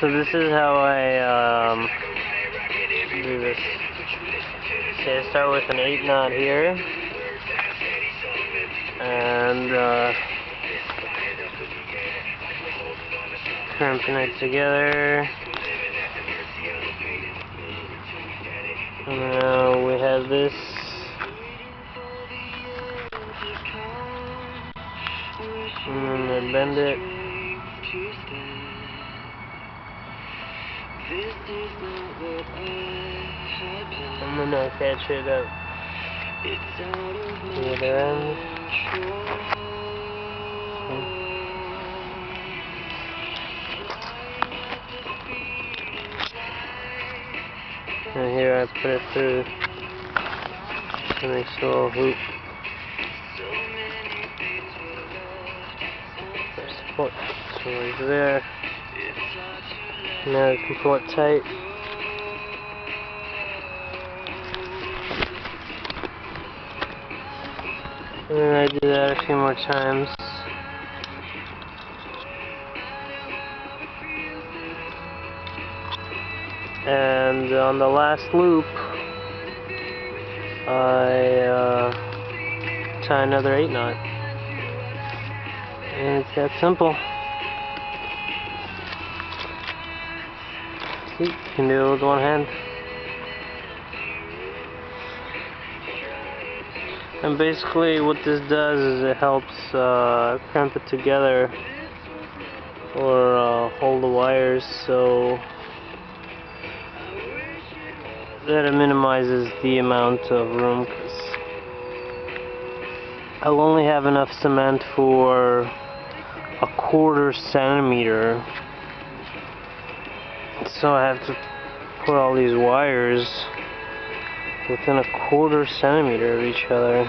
So this is how I do this. Okay, I start with an 8-knot here, and crimping it together. And now we have this. And then bend it. And then I catch it up to the end. And here I put it through the next little hoop. Put some over there. Now you can pull it tight. And then I do that a few more times. And on the last loop, I tie another 8-knot. And it's that simple. See, you can do it with one hand. And basically what this does is it helps crimp it together or hold the wires so that it minimizes the amount of room, because I'll only have enough cement for a 1/4 centimeter, so I have to put all these wires within a 1/4 centimeter of each other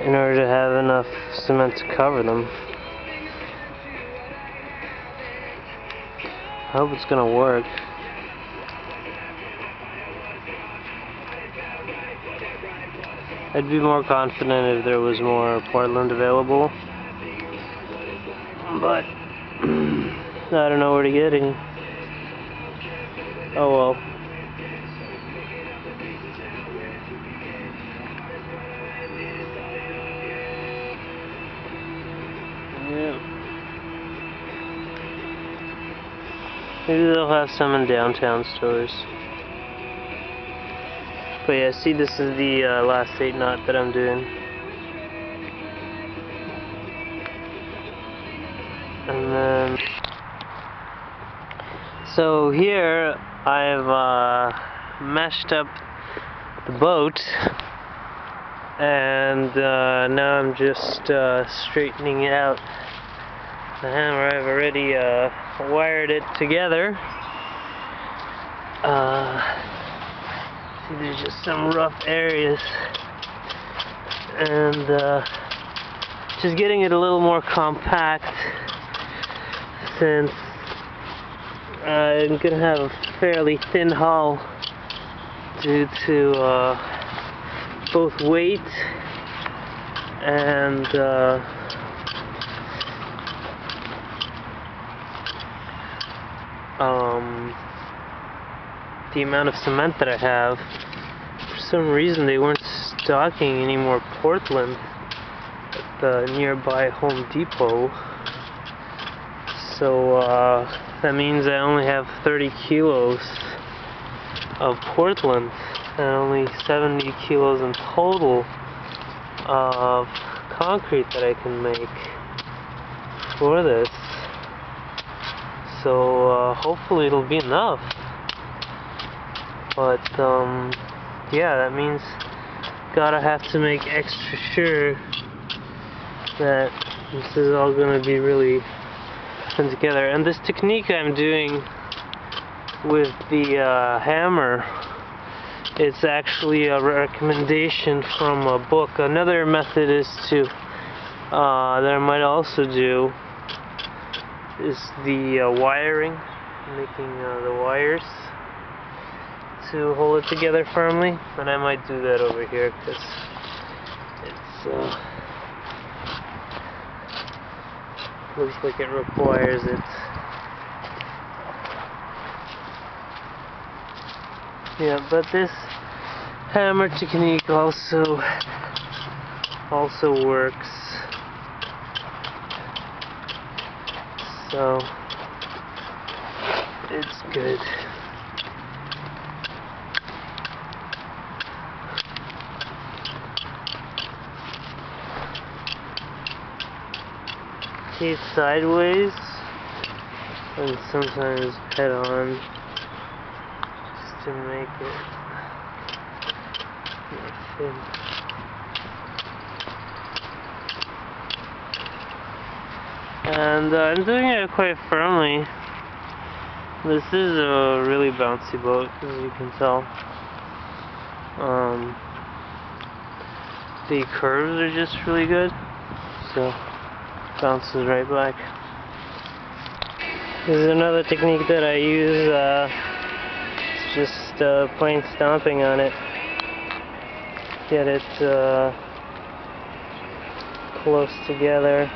in order to have enough cement to cover them. I hope it's gonna work. I'd be more confident if there was more Portland available, but I don't know where to get any. Oh well. Yeah. Maybe they'll have some in downtown stores. But yeah, see, this is the last 8-knot that I'm doing. And then, so here I've meshed up the boat, and now I'm just straightening it out. The hammer, I've already wired it together. There's just some rough areas, and just getting it a little more compact, since I'm gonna have a fairly thin hull due to both weight and the amount of cement that I have. For some reason they weren't stocking any more Portland at the nearby Home Depot, so that means I only have 30 kilos of Portland and only 70 kilos in total of concrete that I can make for this, so hopefully it'll be enough. But yeah, that means gotta have to make extra sure that this is all gonna be really put together. And this technique I'm doing with the hammer, it's actually a recommendation from a book. Another method is to that I might also do is the wiring, making the wires to hold it together firmly, and I might do that over here because it looks like it requires it. Yeah, but this hammer technique also works. So it's good. He's sideways and sometimes head on, just to make it thin. And I'm doing it quite firmly. This is a really bouncy boat, as you can tell. The curves are just really good, so bounces right back. This is another technique that I use. It's just plain stomping on it. Get it close together.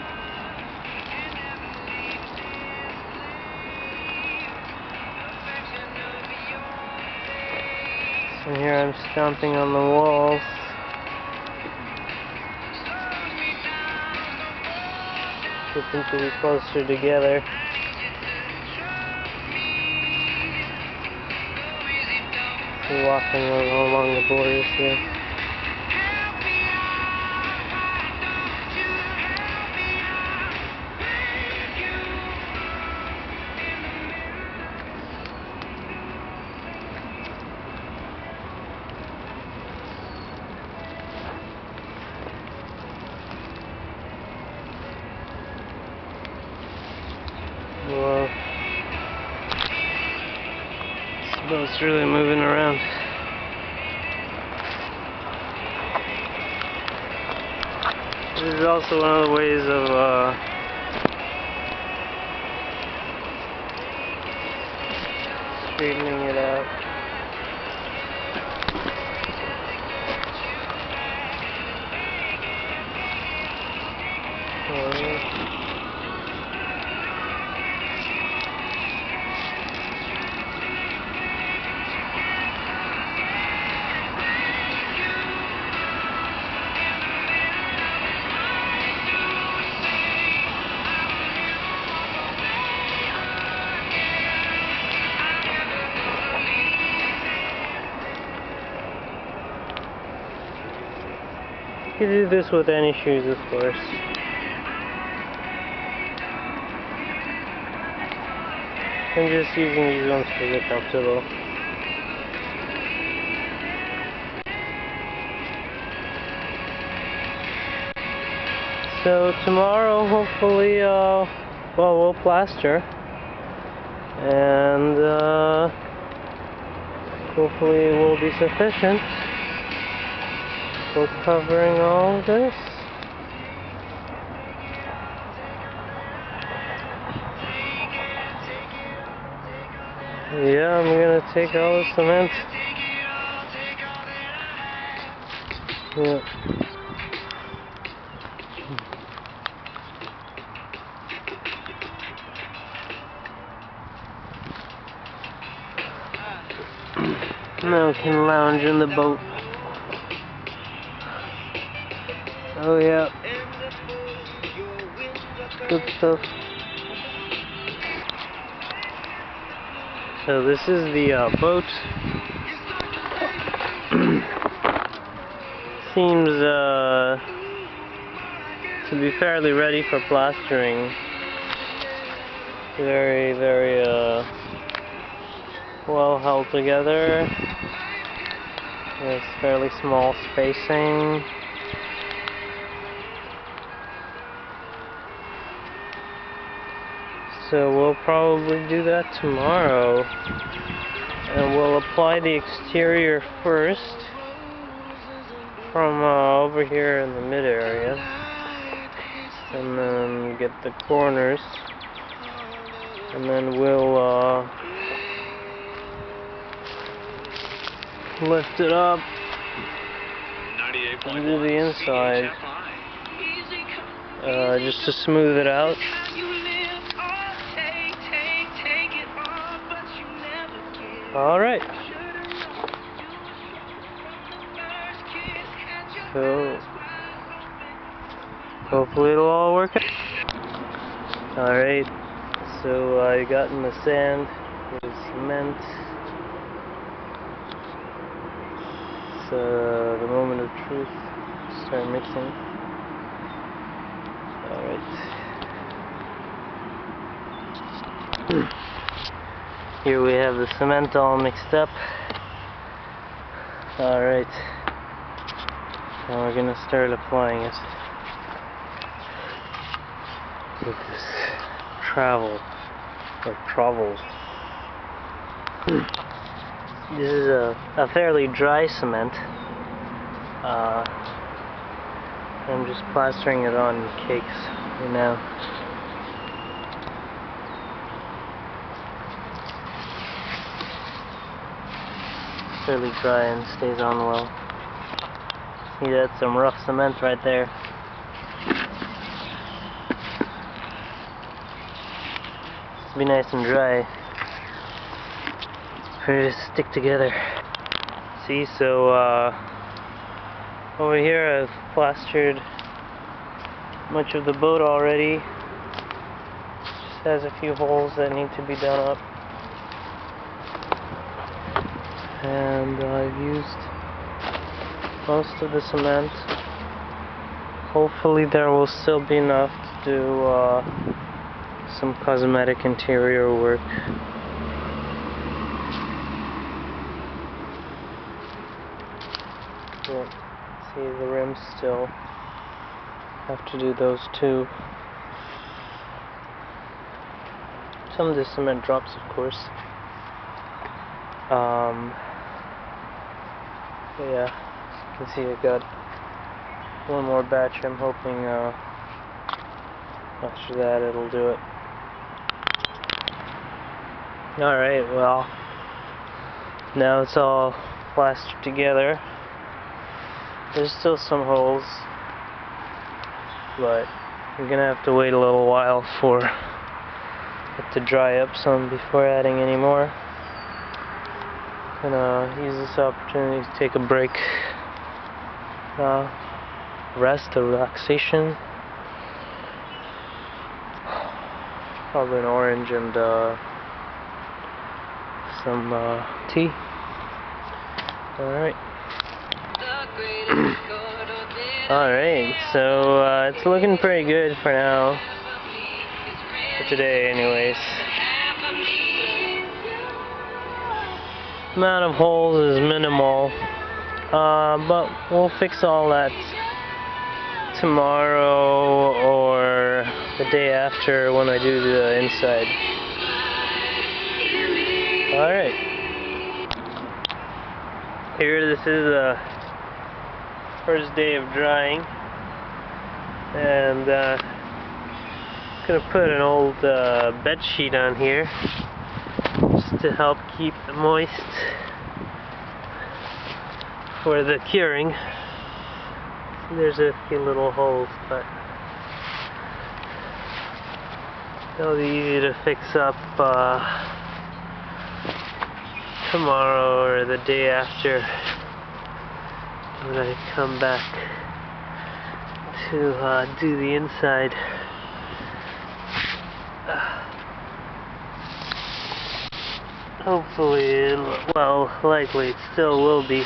So here I'm stomping on the walls. Get them to be closer together. We're walking along the borders here. Well, it's really moving around. This is also one of the ways of straightening it out. You can do this with any shoes, of course. I'm just using these ones to get comfortable. So tomorrow, hopefully, well, we'll plaster, and hopefully it will be sufficient. We're covering all of this. Yeah, I'm gonna take all the cement. Yeah. Now we can lounge in the boat. Oh yeah, good stuff. So this is the boat. Seems to be fairly ready for plastering. Very, very well held together. There's fairly small spacing. So we'll probably do that tomorrow, and we'll apply the exterior first from over here in the mid area, and then get the corners, and then we'll lift it up and do the inside just to smooth it out. All right. So hopefully it'll all work out. Alright, so I got in the sand, there's cement. It's the moment of truth. Start mixing. Alright. Here we have the cement all mixed up. Alright, now we're going to start applying it with this trowel. This is a fairly dry cement. I'm just plastering it on cakes right now. Fairly dry and stays on well. See, that's some rough cement right there. Be nice and dry for it to stick together. See, so over here I've plastered much of the boat already. Just has a few holes that need to be done up. And I've used most of the cement. Hopefully there will still be enough to do some cosmetic interior work. Yep. See, the rims still have to do those too. Some of the cement drops, of course. Yeah, you can see I got one more batch. I'm hoping after that it'll do it. Alright, well, now it's all plastered together. There's still some holes, but I'm gonna have to wait a little while for it to dry up some before adding any more. Gonna use this opportunity to take a break, rest or relaxation. Probably an orange and some tea. Alright. Alright, so it's looking pretty good for now. For today, anyways. Amount of holes is minimal, but we'll fix all that tomorrow or the day after when I do the inside. Alright, here this is the first day of drying, and I'm going to put an old bed sheet on here to help keep it moist for the curing. So there's a few little holes, but they'll be easy to fix up tomorrow or the day after when I come back to do the inside. Hopefully, well, likely it still will be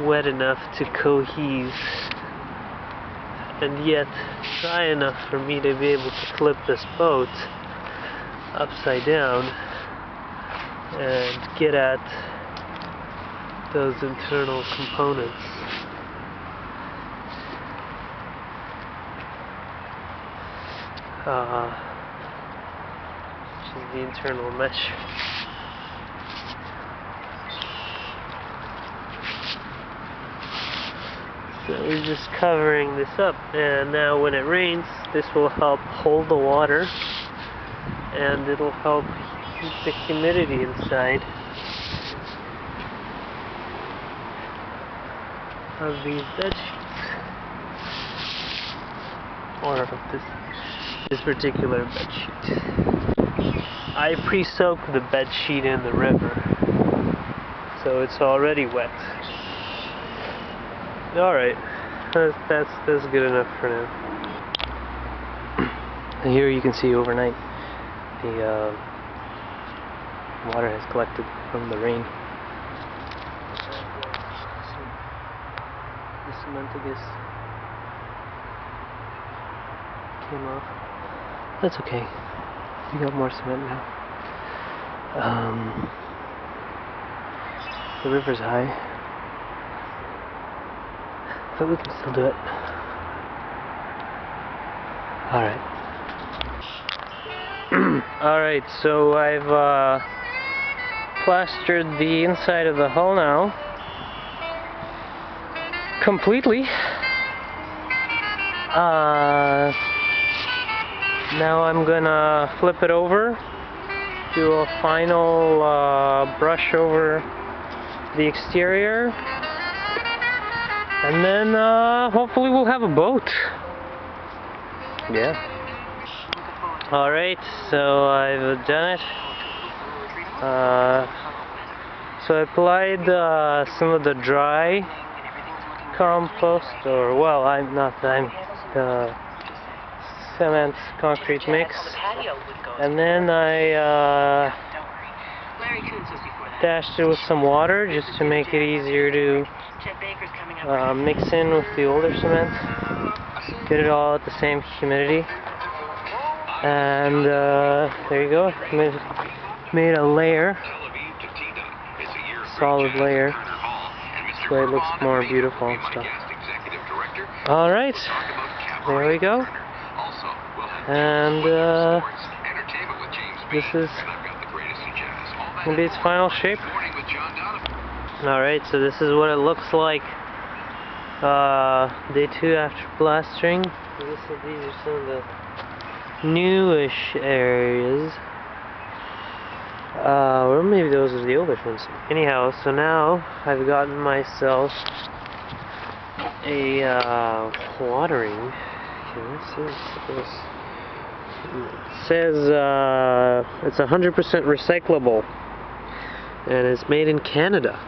wet enough to cohese and yet dry enough for me to be able to flip this boat upside down and get at those internal components. Which is the internal mesh. So we're just covering this up, and now when it rains this will help hold the water and it'll help keep the humidity inside of these bed sheets, or of this particular bed sheet. I pre-soaked the bed sheet in the river, so it's already wet. Alright, that's good enough for now. Here you can see overnight the water has collected from the rain. The cementegus came off. That's okay. We got more cement now. The river's high, but we can still do it. Alright. Alright, so I've plastered the inside of the hull now completely. Now I'm gonna flip it over, do a final brush over the exterior, and then hopefully we'll have a boat. Yeah. Alright, so I've done it. So I applied some of the dry compost, or well, cement concrete mix, and then I dashed it with some water just to make it easier to mix in with the older cement, get it all at the same humidity, and there you go, made a layer, solid layer, so it looks more beautiful and stuff. Alright, there we go, and this is gonna be its final shape. Alright, so this is what it looks like day 2 after plastering. These are some of the newish areas, or maybe those are the oldish ones. Anyhow, so now I've gotten myself a watering. It says it's 100% recyclable. And it's made in Canada,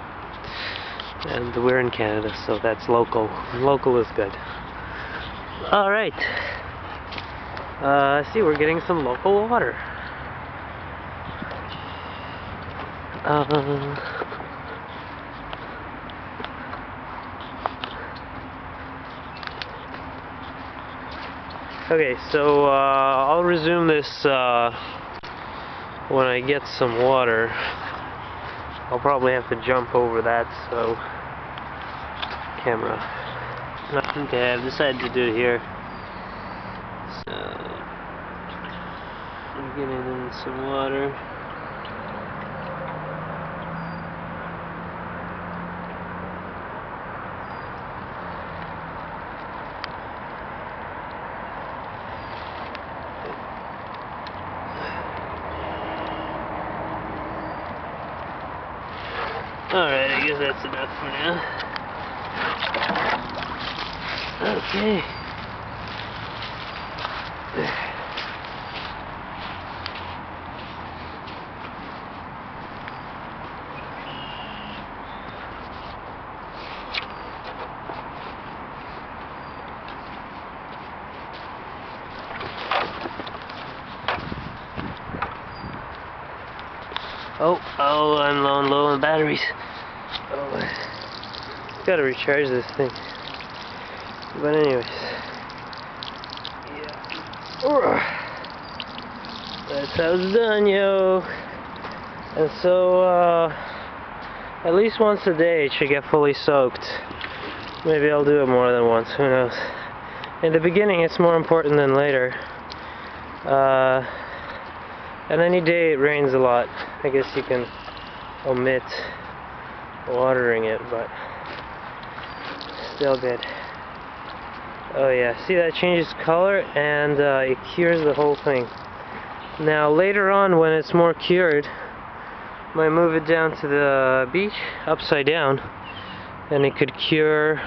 and we're in Canada, so that's local. Local is good. All right. See, we're getting some local water. Okay, so I'll resume this when I get some water. I'll probably have to jump over that, so... camera. Okay, I've decided to do it here. So... I'm getting in some water. Alright, I guess that's enough for now. Okay. Oh, I'm low on batteries. Gotta recharge this thing. But anyways. Yeah. That's how it's done, yo. And so at least once a day it should get fully soaked. Maybe I'll do it more than once, who knows. In the beginning it's more important than later. And any day it rains a lot, I guess you can omit watering it, but still good. Oh yeah, see, that changes color, and it cures the whole thing. Now later on, when it's more cured, I might move it down to the beach upside down, and it could cure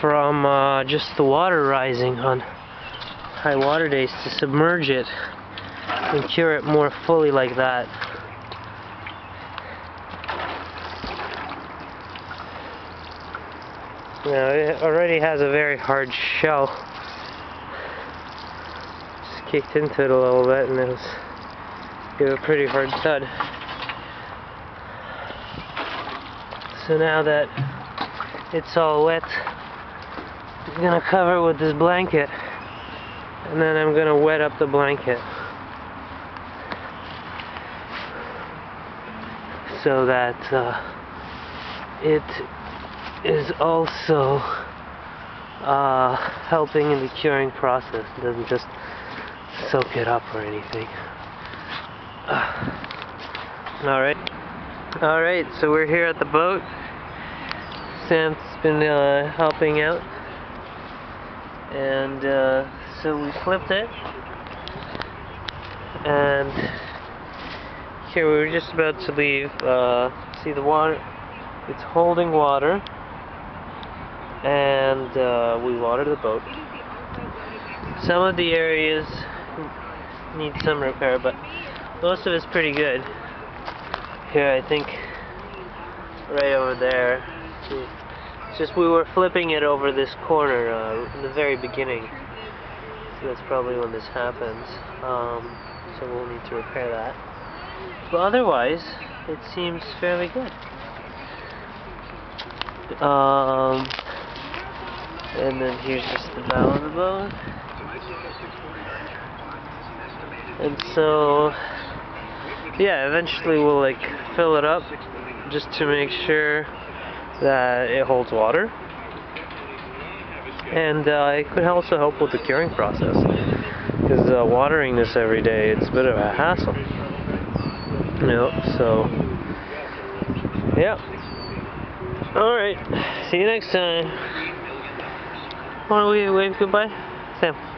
from just the water rising on high water days, to submerge it and cure it more fully like that. So Now it already has a very hard shell. Just kicked into it a little bit and it was gave a pretty hard thud. So now that it's all wet, I'm going to cover it with this blanket, and then I'm going to wet up the blanket so that it is also helping in the curing process. It doesn't just soak it up or anything. Alright, so we're here at the boat. Sam's been helping out, and so we flipped it, and here we were just about to leave. See the water, it's holding water, and we watered the boat. Some of the areas need some repair, but most of it's pretty good. Here, I think right over there, it's just we were flipping it over this corner in the very beginning, so that's probably when this happens, so we'll need to repair that. But otherwise, it seems fairly good. And then here's just the bow of the boat. And so, yeah, eventually we'll like fill it up just to make sure that it holds water. And it could also help with the curing process, because watering this every day, it's a bit of a hassle. You know, so, yeah. Alright, see you next time. Want to wave goodbye? Sam.